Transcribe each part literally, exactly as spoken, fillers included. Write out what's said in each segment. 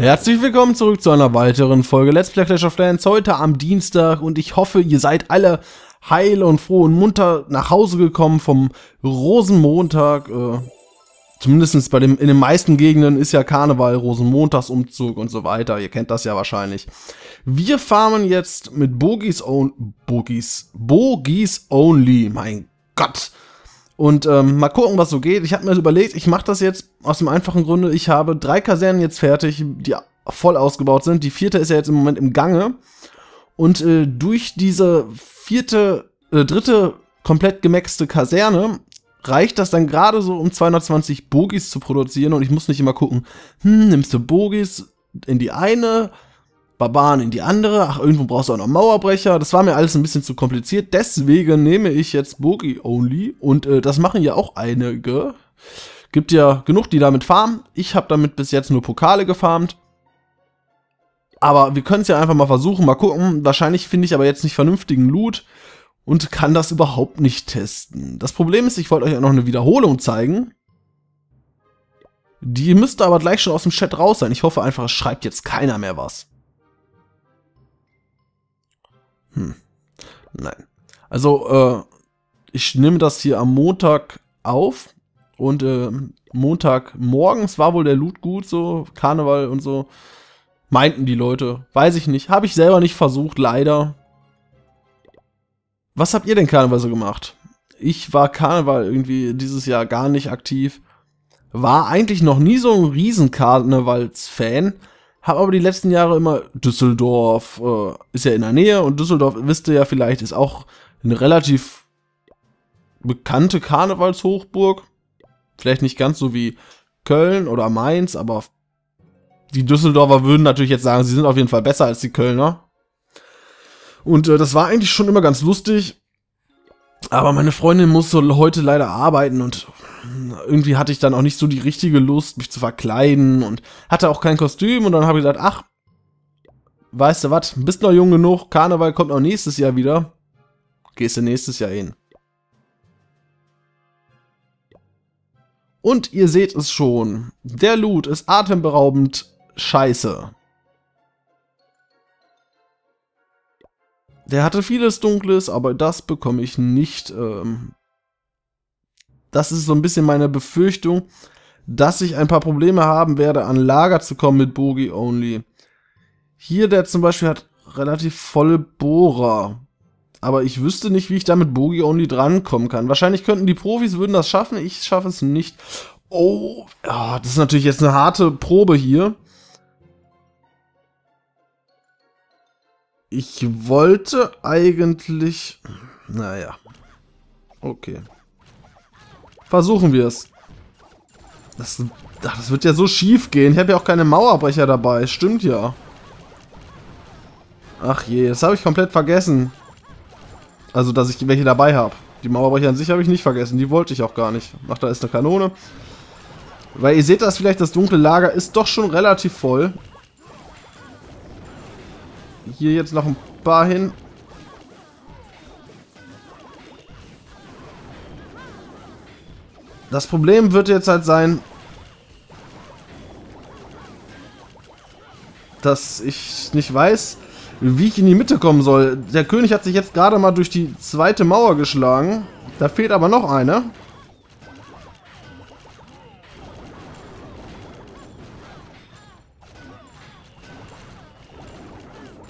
Herzlich willkommen zurück zu einer weiteren Folge Let's Play Clash of Clans, heute am Dienstag, und ich hoffe, ihr seid alle heil und froh und munter nach Hause gekommen vom Rosenmontag. Äh, zumindest bei dem, in den meisten Gegenden ist ja Karneval, Rosenmontagsumzug und so weiter, ihr kennt das ja wahrscheinlich. Wir farmen jetzt mit Bogies, on, Bogies, Bogies Only, mein Gott. Und ähm, mal gucken, was so geht. Ich habe mir überlegt, ich mache das jetzt aus dem einfachen Grunde. Ich habe drei Kasernen jetzt fertig, die voll ausgebaut sind. Die vierte ist ja jetzt im Moment im Gange. Und äh, durch diese vierte, äh, dritte komplett gemaxte Kaserne reicht das dann gerade so, um zweihundertzwanzig Bogies zu produzieren. Und ich muss nicht immer gucken, hm, nimmst du Bogies in die eine, Barbaren in die andere, ach, irgendwo brauchst du auch noch Mauerbrecher. Das war mir alles ein bisschen zu kompliziert, deswegen nehme ich jetzt Bogie Only, und äh, das machen ja auch einige. Gibt ja genug, die damit farmen. Ich habe damit bis jetzt nur Pokale gefarmt. Aber wir können es ja einfach mal versuchen, mal gucken. Wahrscheinlich finde ich aber jetzt nicht vernünftigen Loot und kann das überhaupt nicht testen. Das Problem ist, ich wollte euch ja noch eine Wiederholung zeigen. Die müsste aber gleich schon aus dem Chat raus sein. Ich hoffe einfach, es schreibt jetzt keiner mehr was. Hm. Nein. Also, äh, ich nehme das hier am Montag auf, und äh, Montag morgens war wohl der Loot gut, so Karneval und so, meinten die Leute. Weiß ich nicht. Habe ich selber nicht versucht, leider. Was habt ihr denn Karneval so gemacht? Ich war Karneval irgendwie dieses Jahr gar nicht aktiv. War eigentlich noch nie so ein Riesen-Karnevals-Fan. Habe aber die letzten Jahre immer, Düsseldorf äh, ist ja in der Nähe, und Düsseldorf, wisst ihr ja vielleicht, ist auch eine relativ bekannte Karnevalshochburg. Vielleicht nicht ganz so wie Köln oder Mainz, aber die Düsseldorfer würden natürlich jetzt sagen, sie sind auf jeden Fall besser als die Kölner. Und äh, das war eigentlich schon immer ganz lustig, aber meine Freundin muss so heute leider arbeiten, und irgendwie hatte ich dann auch nicht so die richtige Lust, mich zu verkleiden, und hatte auch kein Kostüm, und dann habe ich gesagt, ach, weißt du was, bist noch jung genug, Karneval kommt noch nächstes Jahr wieder, gehst du nächstes Jahr hin. Und ihr seht es schon, der Loot ist atemberaubend scheiße. Der hatte vieles Dunkles, aber das bekomme ich nicht, ähm... das ist so ein bisschen meine Befürchtung, dass ich ein paar Probleme haben werde, an Lager zu kommen mit Bogie Only. Hier, der zum Beispiel hat relativ volle Bohrer. Aber ich wüsste nicht, wie ich da mit Bogie Only drankommen kann. Wahrscheinlich könnten die Profis, würden das schaffen, ich schaffe es nicht. Oh, oh, das ist natürlich jetzt eine harte Probe hier. Ich wollte eigentlich... Naja. Okay. Versuchen wir es. Das, ach, das wird ja so schief gehen. Ich habe ja auch keine Mauerbrecher dabei. Stimmt ja. Ach je, das habe ich komplett vergessen. Also, dass ich welche dabei habe. Die Mauerbrecher an sich habe ich nicht vergessen. Die wollte ich auch gar nicht. Ach, da ist eine Kanone. Weil ihr seht das vielleicht, das dunkle Lager ist doch schon relativ voll. Hier jetzt noch ein paar hin. Das Problem wird jetzt halt sein, dass ich nicht weiß, wie ich in die Mitte kommen soll. Der König hat sich jetzt gerade mal durch die zweite Mauer geschlagen. Da fehlt aber noch eine.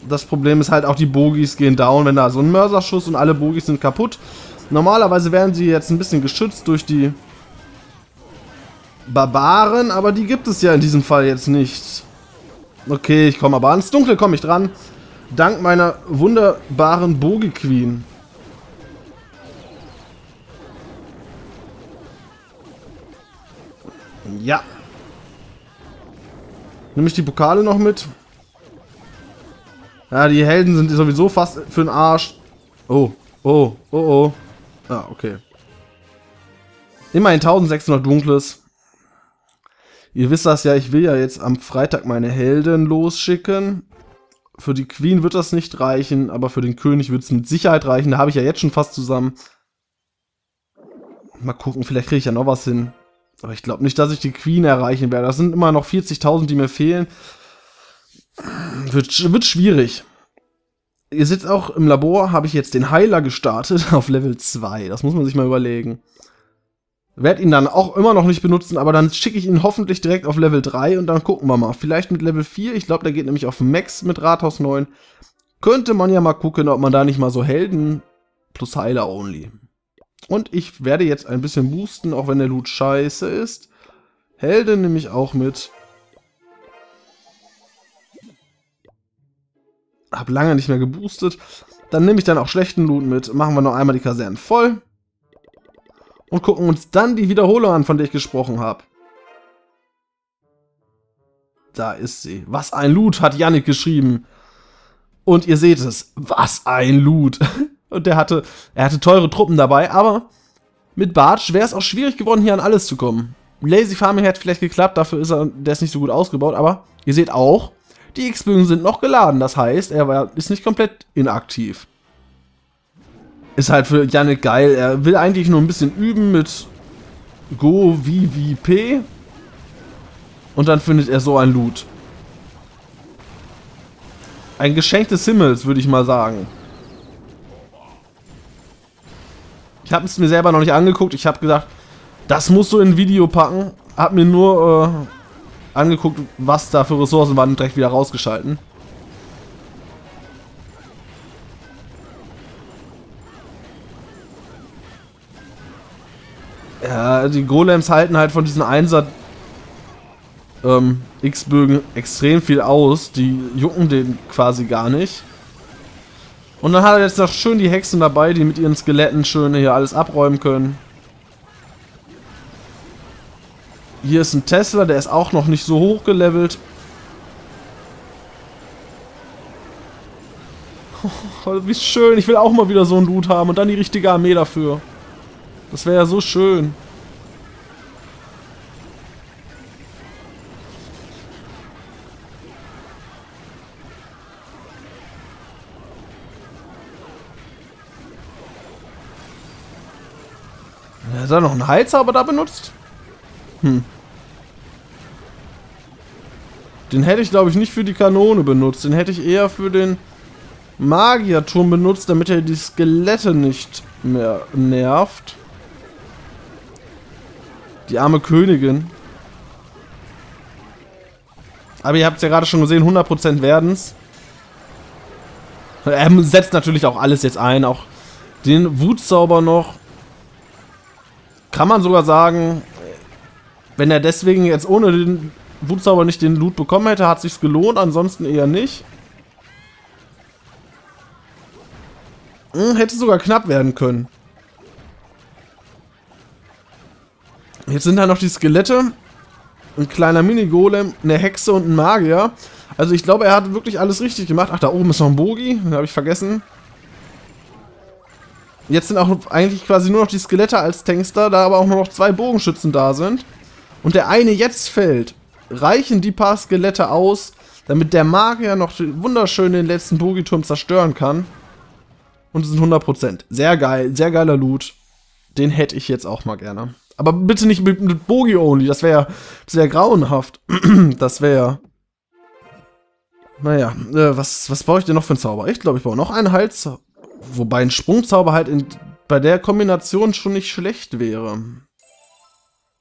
Das Problem ist halt auch, die Bogies gehen down, wenn da so ein Mörserschuss, und alle Bogies sind kaputt. Normalerweise werden sie jetzt ein bisschen geschützt durch die Barbaren, aber die gibt es ja in diesem Fall jetzt nicht. Okay, ich komme aber ans Dunkle, komme ich dran. Dank meiner wunderbaren Bogie-Queen. Ja. Nehme ich die Pokale noch mit? Ja, die Helden sind sowieso fast für den Arsch. Oh, oh, oh, oh. Ah, okay. Immerhin eintausendsechshundert Dunkles. Ihr wisst das ja, ich will ja jetzt am Freitag meine Helden losschicken. Für die Queen wird das nicht reichen, aber für den König wird es mit Sicherheit reichen. Da habe ich ja jetzt schon fast zusammen. Mal gucken, vielleicht kriege ich ja noch was hin. Aber ich glaube nicht, dass ich die Queen erreichen werde. Das sind immer noch vierzigtausend, die mir fehlen. Wird, wird schwierig. Ihr sitzt auch im Labor, habe ich jetzt den Heiler gestartet auf Level zwei. Das muss man sich mal überlegen. Werd ihn dann auch immer noch nicht benutzen, aber dann schicke ich ihn hoffentlich direkt auf Level drei und dann gucken wir mal. Vielleicht mit Level vier, ich glaube, der geht nämlich auf Max mit Rathaus neun. Könnte man ja mal gucken, ob man da nicht mal so Helden plus Heiler only. Und ich werde jetzt ein bisschen boosten, auch wenn der Loot scheiße ist. Helden nehme ich auch mit. Hab lange nicht mehr geboostet. Dann nehme ich dann auch schlechten Loot mit. Machen wir noch einmal die Kasernen voll. Und gucken uns dann die Wiederholung an, von der ich gesprochen habe. Da ist sie. Was ein Loot, hat Yannick geschrieben. Und ihr seht es. Was ein Loot. Und der hatte, er hatte teure Truppen dabei, aber mit Bartsch wäre es auch schwierig geworden, hier an alles zu kommen. Lazy Farming hätte vielleicht geklappt, dafür ist er, der ist nicht so gut ausgebaut, aber ihr seht auch, die X-Bögen sind noch geladen, das heißt, er war, ist nicht komplett inaktiv. Ist halt für Yannick geil, er will eigentlich nur ein bisschen üben mit Go, wie, wie, P. Und dann findet er so ein Loot. Ein Geschenk des Himmels, würde ich mal sagen. Ich habe es mir selber noch nicht angeguckt, ich habe gedacht, das musst du in ein Video packen. Hab mir nur... Äh, angeguckt, was da für Ressourcen waren, direkt wieder rausgeschalten. Ja, die Golems halten halt von diesen Einsatz ähm, X-Bögen extrem viel aus. Die jucken den quasi gar nicht. Und dann hat er jetzt noch schön die Hexen dabei, die mit ihren Skeletten schön hier alles abräumen können. Hier ist ein Tesla, der ist auch noch nicht so hoch gelevelt. Oh, wie schön, ich will auch mal wieder so einen Loot haben und dann die richtige Armee dafür. Das wäre ja so schön. Hat er noch einen Heilzauber da benutzt? Hm. Den hätte ich, glaube ich, nicht für die Kanone benutzt. Den hätte ich eher für den Magierturm benutzt, damit er die Skelette nicht mehr nervt. Die arme Königin. Aber ihr habt es ja gerade schon gesehen, hundert Prozent werden's. Er setzt natürlich auch alles jetzt ein, auch den Wutzauber noch. Kann man sogar sagen... Wenn er deswegen jetzt ohne den Wutzauber nicht den Loot bekommen hätte, hat sich's gelohnt, ansonsten eher nicht. Hm, hätte sogar knapp werden können. Jetzt sind da noch die Skelette, ein kleiner Mini-Golem, eine Hexe und ein Magier. Also ich glaube, er hat wirklich alles richtig gemacht. Ach, da oben ist noch ein Bogi, den habe ich vergessen. Jetzt sind auch eigentlich quasi nur noch die Skelette als Tanks da, da aber auch nur noch zwei Bogenschützen da sind. Und der eine jetzt fällt, reichen die paar Skelette aus, damit der Magier noch wunderschön den letzten Bogiturm zerstören kann. Und es sind hundert Prozent. Sehr geil, sehr geiler Loot. Den hätte ich jetzt auch mal gerne. Aber bitte nicht mit, mit Bogi-Only, das wäre ja grauenhaft. Das wäre... Naja, äh, was, was baue ich denn noch für einen Zauber? Ich glaube, ich baue noch einen Heilzauber. Wobei ein Sprungzauber halt in, bei der Kombination schon nicht schlecht wäre.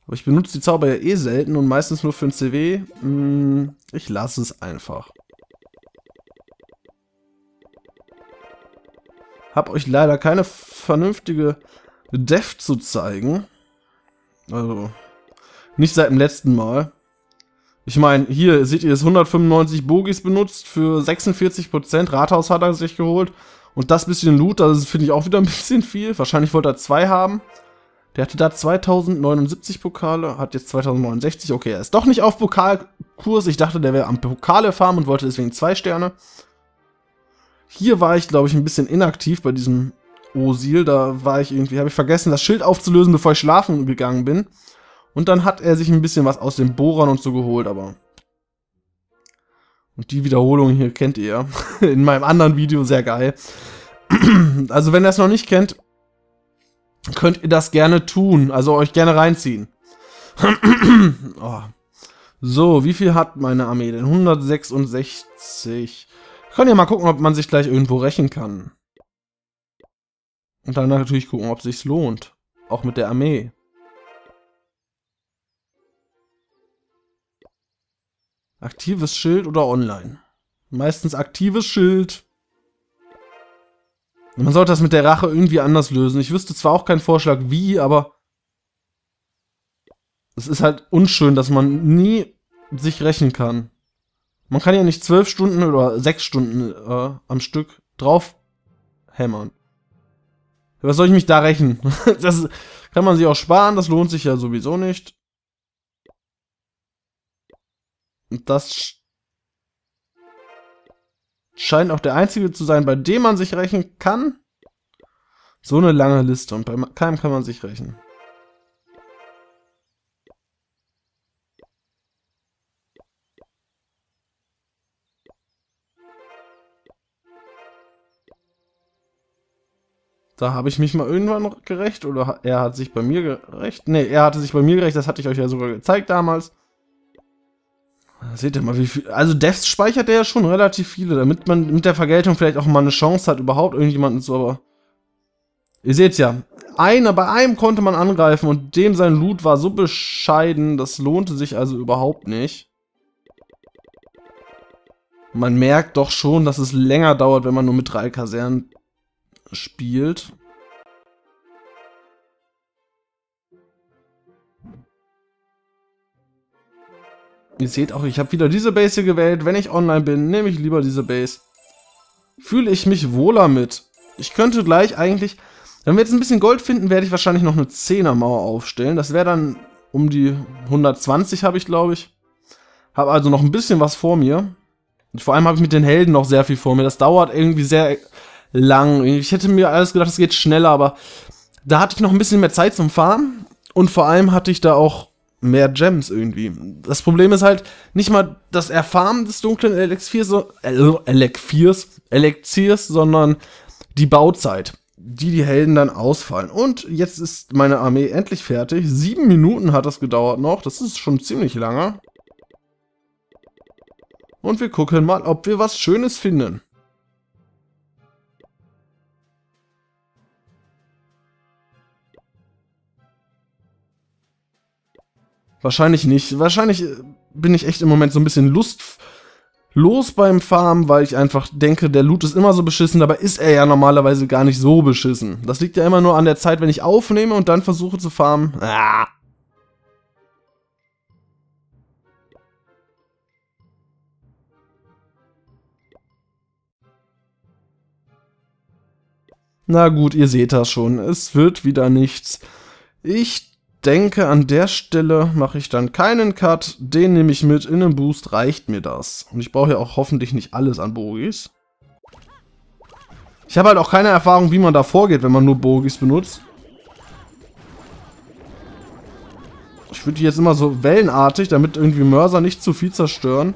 Aber ich benutze die Zauber ja eh selten und meistens nur für ein C W. Hm, ich lasse es einfach. Hab euch leider keine vernünftige Def zu zeigen. Also, nicht seit dem letzten Mal. Ich meine, hier seht ihr, es hundertfünfundneunzig Bogis benutzt für sechsundvierzig Prozent. Rathaus hat er sich geholt. Und das bisschen Loot, das finde ich auch wieder ein bisschen viel. Wahrscheinlich wollte er zwei haben. Der hatte da zweitausendneunundsiebzig Pokale, hat jetzt zweitausendneunundsechzig. Okay, er ist doch nicht auf Pokalkurs. Ich dachte, der wäre am Pokale farmen und wollte deswegen zwei Sterne. Hier war ich, glaube ich, ein bisschen inaktiv bei diesem Osil. Da war ich irgendwie, habe ich vergessen, das Schild aufzulösen, bevor ich schlafen gegangen bin. Und dann hat er sich ein bisschen was aus den Bohrern und so geholt, aber... Und die Wiederholung hier kennt ihr in meinem anderen Video, sehr geil. Also wenn ihr es noch nicht kennt... Könnt ihr das gerne tun, also euch gerne reinziehen. Oh. So, wie viel hat meine Armee denn? hundertsechsundsechzig. Ich kann ja mal gucken, ob man sich gleich irgendwo rächen kann. Und dann natürlich gucken, ob es sich lohnt. Auch mit der Armee. Aktives Schild oder online? Meistens aktives Schild. Man sollte das mit der Rache irgendwie anders lösen. Ich wüsste zwar auch keinen Vorschlag wie, aber... Es ist halt unschön, dass man nie sich rächen kann. Man kann ja nicht zwölf Stunden oder sechs Stunden äh, am Stück drauf hämmern. Was soll ich mich da rächen? Das kann man sich auch sparen, das lohnt sich ja sowieso nicht. Und das sch- scheint auch der einzige zu sein, bei dem man sich rächen kann. So eine lange Liste und bei keinem kann man sich rächen. Da habe ich mich mal irgendwann gerecht, oder er hat sich bei mir gerecht. Ne, er hatte sich bei mir gerecht, das hatte ich euch ja sogar gezeigt damals. Da seht ihr mal, wie viel... Also Devs speichert er ja schon relativ viele, damit man mit der Vergeltung vielleicht auch mal eine Chance hat, überhaupt irgendjemanden zu... Aber ihr seht ja, einer, bei einem konnte man angreifen und dem sein Loot war so bescheiden, das lohnte sich also überhaupt nicht. Man merkt doch schon, dass es länger dauert, wenn man nur mit drei Kasernen... spielt. Ihr seht auch, ich habe wieder diese Base hier gewählt. Wenn ich online bin, nehme ich lieber diese Base. Fühle ich mich wohler mit. Ich könnte gleich eigentlich... Wenn wir jetzt ein bisschen Gold finden, werde ich wahrscheinlich noch eine Zehner-Mauer aufstellen. Das wäre dann um die hundertzwanzig, habe ich, glaube ich. Habe also noch ein bisschen was vor mir. Und vor allem habe ich mit den Helden noch sehr viel vor mir. Das dauert irgendwie sehr... lang. Ich hätte mir alles gedacht, es geht schneller, aber da hatte ich noch ein bisschen mehr Zeit zum Farmen und vor allem hatte ich da auch mehr Gems irgendwie. Das Problem ist halt nicht mal das Erfarmen des dunklen Elixiers, Elixiers, Elixiers, sondern die Bauzeit, die die Helden dann ausfallen. Und jetzt ist meine Armee endlich fertig. Sieben Minuten hat das gedauert noch. Das ist schon ziemlich lange. Und wir gucken mal, ob wir was Schönes finden. Wahrscheinlich nicht. Wahrscheinlich bin ich echt im Moment so ein bisschen lustlos beim Farmen, weil ich einfach denke, der Loot ist immer so beschissen, dabei ist er ja normalerweise gar nicht so beschissen. Das liegt ja immer nur an der Zeit, wenn ich aufnehme und dann versuche zu farmen. Ah. Na gut, ihr seht das schon. Es wird wieder nichts. Ich denke, an der Stelle mache ich dann keinen Cut, den nehme ich mit, in einem Boost reicht mir das. Und ich brauche ja auch hoffentlich nicht alles an Bogis. Ich habe halt auch keine Erfahrung, wie man da vorgeht, wenn man nur Bogis benutzt. Ich würde die jetzt immer so wellenartig, damit irgendwie Mörser nicht zu viel zerstören.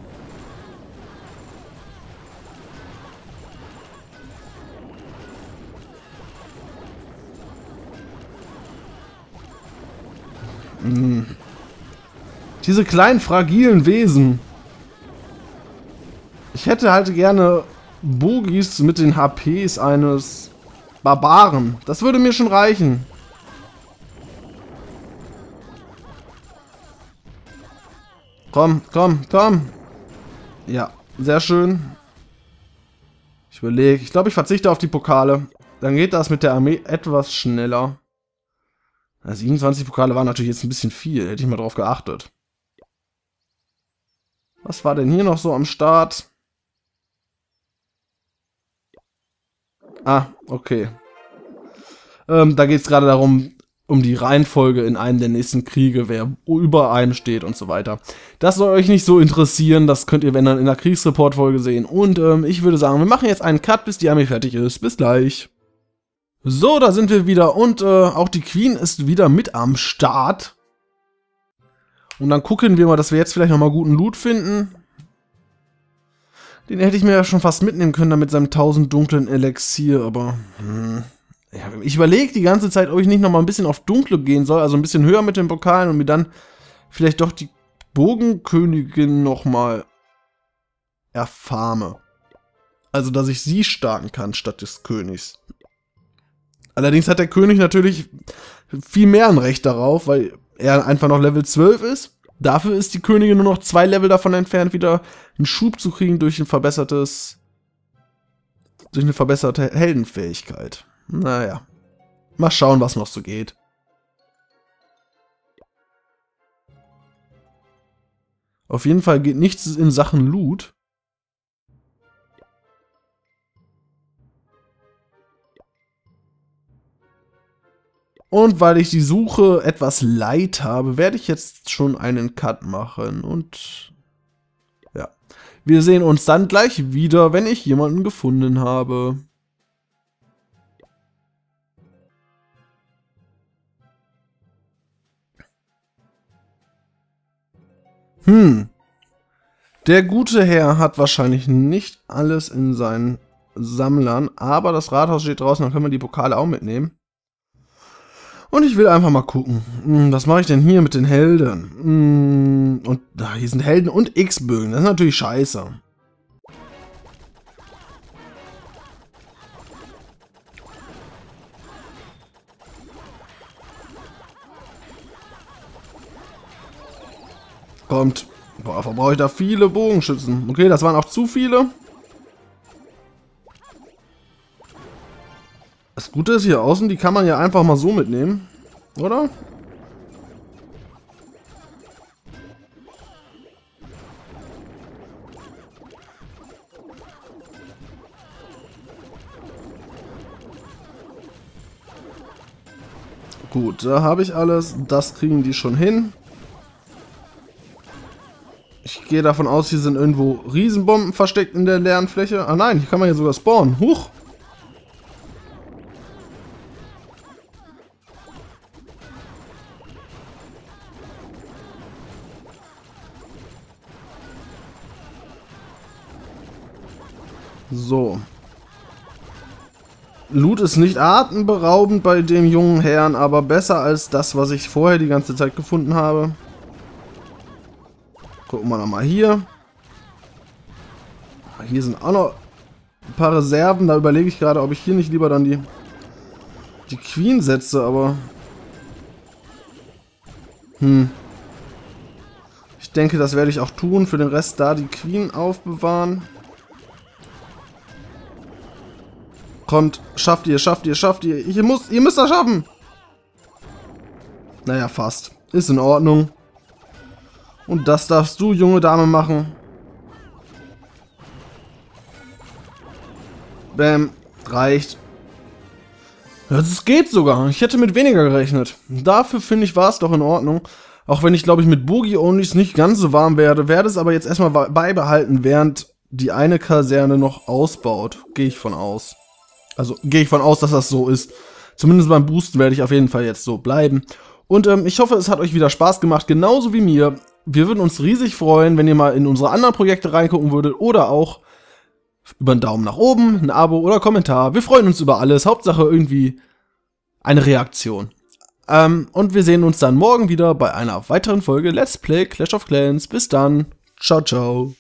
Diese kleinen, fragilen Wesen. Ich hätte halt gerne Bogis mit den H Ps eines Barbaren. Das würde mir schon reichen. Komm, komm, komm. Ja, sehr schön. Ich überlege. Ich glaube, ich verzichte auf die Pokale. Dann geht das mit der Armee etwas schneller. siebenundzwanzig Pokale waren natürlich jetzt ein bisschen viel, hätte ich mal drauf geachtet. Was war denn hier noch so am Start? Ah, okay. Ähm, da geht es gerade darum, um die Reihenfolge in einem der nächsten Kriege, wer über einem steht und so weiter. Das soll euch nicht so interessieren, das könnt ihr, wenn dann, in der Kriegsreport-Folge sehen. Und ähm, ich würde sagen, wir machen jetzt einen Cut, bis die Armee fertig ist. Bis gleich. So, da sind wir wieder und äh, auch die Queen ist wieder mit am Start. Und dann gucken wir mal, dass wir jetzt vielleicht nochmal guten Loot finden. Den hätte ich mir ja schon fast mitnehmen können, da mit seinem tausend dunklen Elixier, aber... Hm. Ich überlege die ganze Zeit, ob ich nicht nochmal ein bisschen auf Dunkle gehen soll, also ein bisschen höher mit den Pokalen und mir dann vielleicht doch die Burgenkönigin nochmal erfarme. Also, dass ich sie starten kann, statt des Königs. Allerdings hat der König natürlich viel mehr ein Recht darauf, weil er einfach noch Level zwölf ist. Dafür ist die Königin nur noch zwei Level davon entfernt, wieder einen Schub zu kriegen durch ein verbessertes... durch eine verbesserte Heldenfähigkeit. Naja. Mal schauen, was noch so geht. Auf jeden Fall geht nichts in Sachen Loot. Und weil ich die Suche etwas light habe, werde ich jetzt schon einen Cut machen. Und ja, wir sehen uns dann gleich wieder, wenn ich jemanden gefunden habe. Hm, der gute Herr hat wahrscheinlich nicht alles in seinen Sammlern, aber das Rathaus steht draußen, dann können wir die Pokale auch mitnehmen. Und ich will einfach mal gucken, was mache ich denn hier mit den Helden? Und da hier sind Helden und X-Bögen, das ist natürlich scheiße. Kommt. Boah, verbrauche ich da viele Bogenschützen. Okay, das waren auch zu viele. Das Gute ist hier außen, die kann man ja einfach mal so mitnehmen, oder? Gut, da habe ich alles. Das kriegen die schon hin. Ich gehe davon aus, hier sind irgendwo Riesenbomben versteckt in der leeren Fläche. Ah nein, hier kann man ja sogar spawnen. Huch! So. Loot ist nicht atemberaubend bei dem jungen Herrn, aber besser als das, was ich vorher die ganze Zeit gefunden habe. Gucken wir nochmal hier. Hier sind auch noch ein paar Reserven. Da überlege ich gerade, ob ich hier nicht lieber dann die, die Queen setze, aber... Hm. Ich denke, das werde ich auch tun. Für den Rest da die Queen aufbewahren. Kommt, schafft ihr, schafft ihr, schafft ihr. Ihr müsst, ihr müsst das schaffen. Naja, fast. Ist in Ordnung. Und das darfst du, junge Dame, machen. Bäm. Reicht. Das geht sogar. Ich hätte mit weniger gerechnet. Dafür, finde ich, war es doch in Ordnung. Auch wenn ich, glaube ich, mit Boogie-Onlys nicht ganz so warm werde, werde es aber jetzt erstmal beibehalten, während die eine Kaserne noch ausbaut. Gehe ich von aus. Also gehe ich von aus, dass das so ist. Zumindest beim Boosten werde ich auf jeden Fall jetzt so bleiben. Und ähm, ich hoffe, es hat euch wieder Spaß gemacht, genauso wie mir. Wir würden uns riesig freuen, wenn ihr mal in unsere anderen Projekte reingucken würdet oder auch über einen Daumen nach oben, ein Abo oder Kommentar. Wir freuen uns über alles, Hauptsache irgendwie eine Reaktion. Ähm, und wir sehen uns dann morgen wieder bei einer weiteren Folge Let's Play Clash of Clans. Bis dann, ciao, ciao.